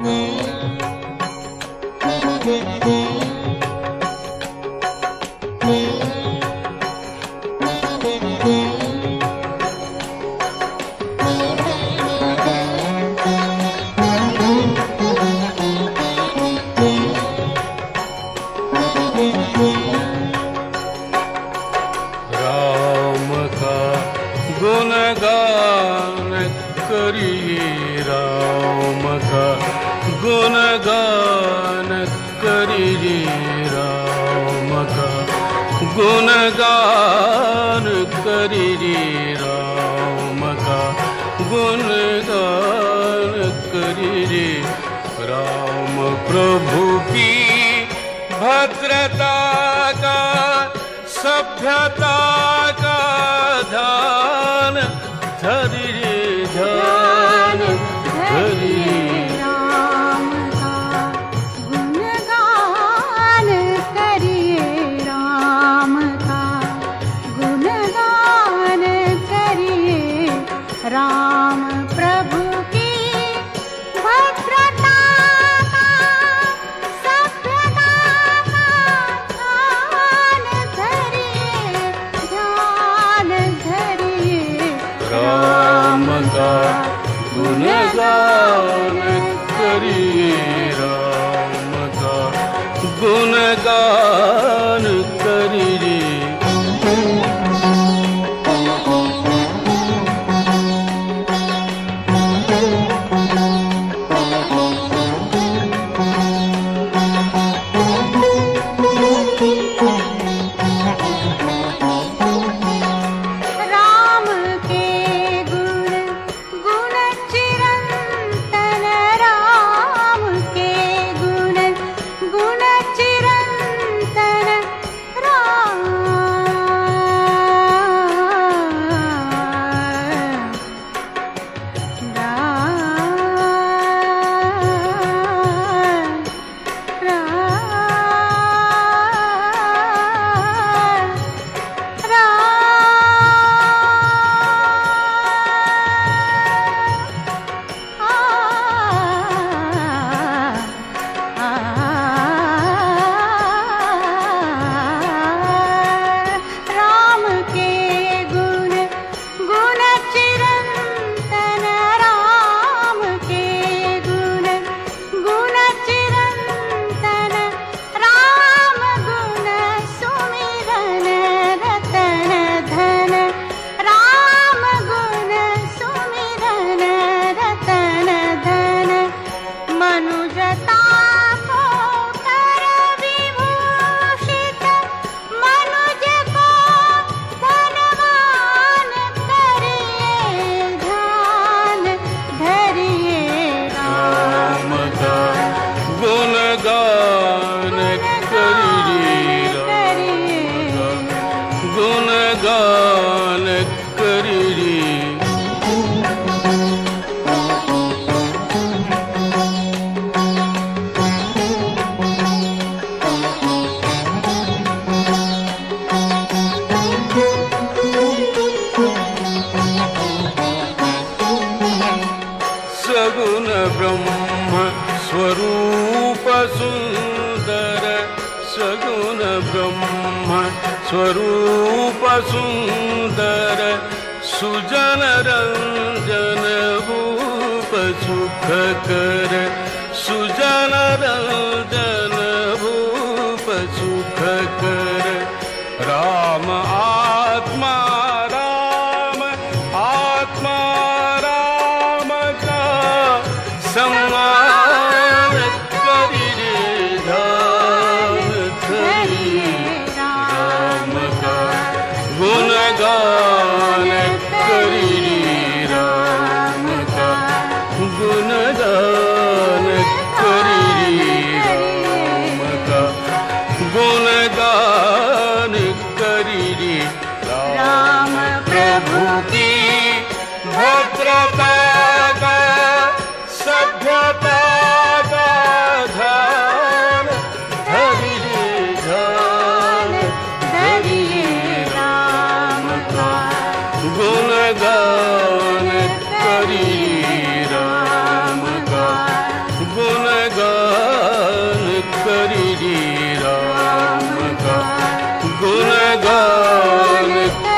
राम का गुणगान करिए, राम का गुणगान करिए, राम का गुणगान करिए, राम का गुणगान करिए। राम प्रभु की भद्रता का, सभ्यता का ध्यान धरिए, ध्यान धरिए। राम का गुणगान करिए, राम का गुणगान करिए। राम प्रभु की भद्रता का, सभ्यता का ध्यान धरिए, ध्यान धरिए। राम का गुणगान करिए, राम का गुणगान करिए। गुणगान करिए। सगुण ब्रह्म स्वरूप सुंदर, सगुण ब्रह्म स्वरूप सुंदर, सुजन रंजन भूप सुखकर, सुजन रंजन भूप सुखकर। राम आत्मा, राम आत्मा, राम का सम्मान करिए, ध्यान धरिए। राम का गुणगान करिए, राम का गुणगान करिए। गुणगान।